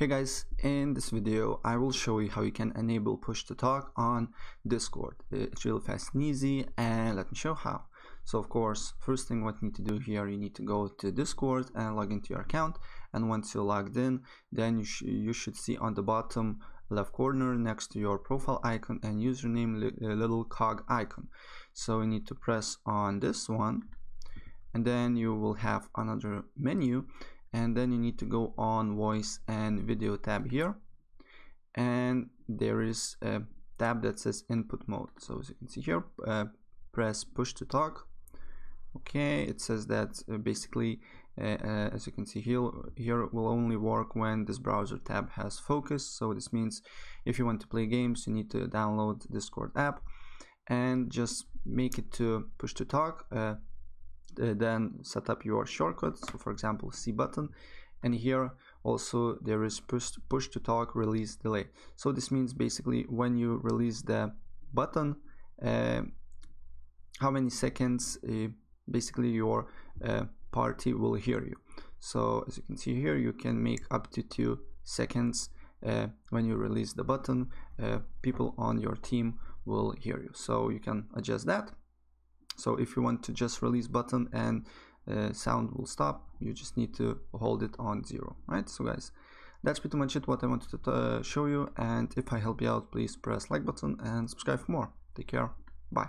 Hey guys, in this video I will show you how you can enable push to talk on Discord. It's really fast and easy, and let me show how. So of course, first thing what you need to do here, you need to go to Discord and log into your account. And once you're logged in, then you should see on the bottom left corner next to your profile icon and username little cog icon. So you need to press on this one, and then you will have another menu. And then you need to go on voice and video tab here, and there is a tab that says input mode. So as you can see here, press push to talk. Okay, it says that basically as you can see here it will only work when this browser tab has focus. So this means if you want to play games, you need to download the Discord app and just make it to push to talk. Then set up your shortcuts, so for example C button, and here also there is push to talk release delay. So this means basically when you release the button, how many seconds basically your party will hear you. So as you can see here, you can make up to 2 seconds when you release the button, people on your team will hear you, so you can adjust that. So if you want to just release button and sound will stop, you just need to hold it on 0, right? So guys, that's pretty much it what I wanted to show you, and if I help you out, please press like button and subscribe for more. Take care, bye.